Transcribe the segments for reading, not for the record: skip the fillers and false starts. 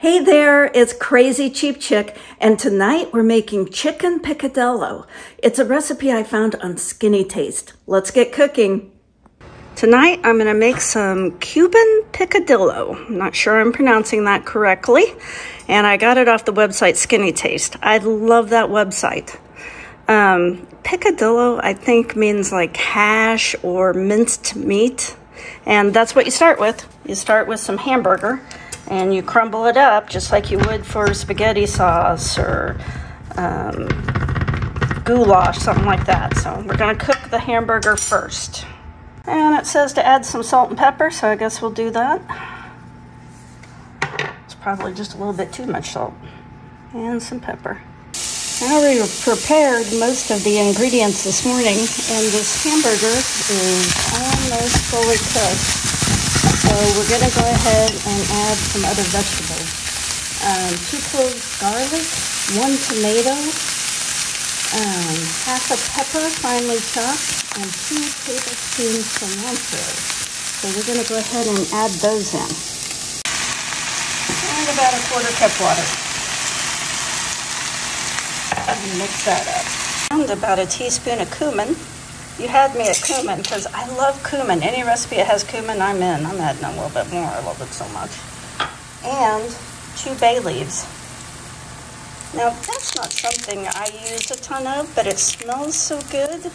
Hey there, it's Crazy Cheap Chick, and tonight we're making chicken picadillo. It's a recipe I found on Skinny Taste. Let's get cooking. Tonight I'm gonna make some Cuban picadillo. I'm not sure I'm pronouncing that correctly, and I got it off the website Skinny Taste. I love that website. Picadillo, I think, means like hash or minced meat, and that's what you start with. You start with some hamburger, and you crumble it up just like you would for spaghetti sauce or goulash, something like that. So we're gonna cook the hamburger first. And it says to add some salt and pepper, so I guess we'll do that. It's probably just a little bit too much salt and some pepper. I already prepared most of the ingredients this morning, and this hamburger is almost fully cooked. So we're going to go ahead and add some other vegetables. 2 cloves garlic, 1 tomato, half a pepper finely chopped, and 2 tablespoons cilantro. So we're going to go ahead and add those in. And about a 1/4 cup water. And mix that up. And about a teaspoon of cumin. You had me at cumin because I love cumin. Any recipe that has cumin, I'm in. I'm adding a little bit more. I love it so much. And 2 bay leaves. Now, that's not something I use a ton of, but it smells so good. Let's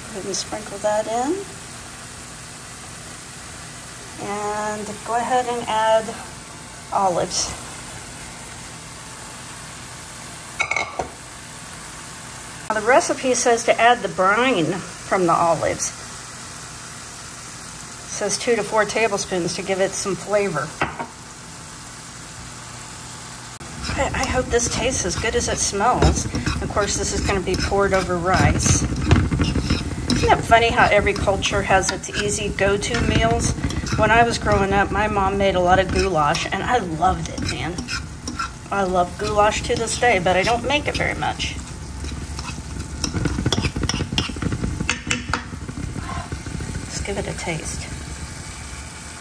go ahead and sprinkle that in. And go ahead and add olives. The recipe says to add the brine from the olives. It says 2 to 4 tablespoons to give it some flavor. I hope this tastes as good as it smells. Of course, this is going to be poured over rice. Isn't it funny how every culture has its easy go-to meals? When I was growing up, my mom made a lot of goulash, and I loved it, man. I love goulash to this day, but I don't make it very much. Give it a taste.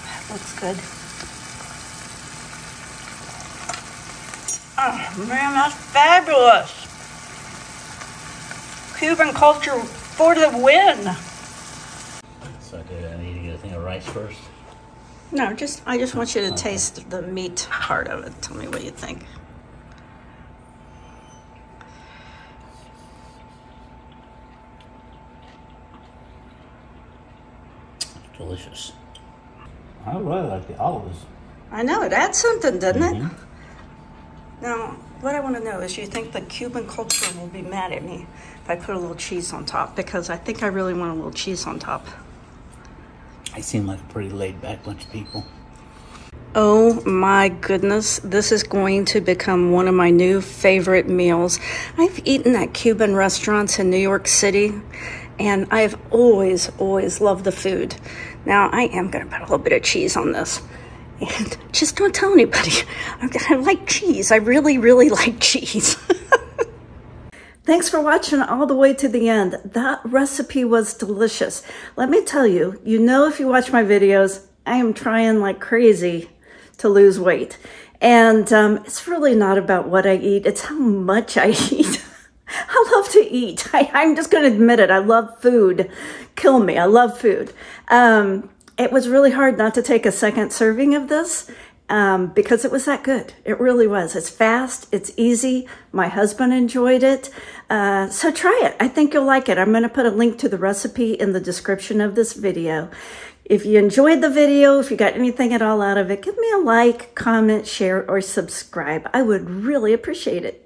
That looks good. Oh man, that's fabulous. Cuban culture for the win. So do I need to get a thing of rice first? No, I just want you to taste the meat part of it. Tell me what you think. Delicious. I really like the olives. I know, it adds something, doesn't it? Now, what I want to know is, you think the Cuban culture will be mad at me if I put a little cheese on top? Because I think I really want a little cheese on top. I seem like a pretty laid-back bunch of people. Oh my goodness, this is going to become one of my new favorite meals. I've eaten at Cuban restaurants in New York City, and I've always loved the food. Now, I am gonna put a little bit of cheese on this. And just don't tell anybody. I like cheese. I really like cheese. Thanks for watching all the way to the end. That recipe was delicious. Let me tell you, if you watch my videos, I am trying like crazy to lose weight. And it's really not about what I eat, it's how much I eat. I love to eat. I'm just going to admit it. I love food. Kill me. I love food. It was really hard not to take a second serving of this because it was that good. It really was. It's fast. It's easy. My husband enjoyed it. So try it. I think you'll like it. I'm going to put a link to the recipe in the description of this video. If you enjoyed the video, if you got anything at all out of it, give me a like, comment, share, or subscribe. I would really appreciate it.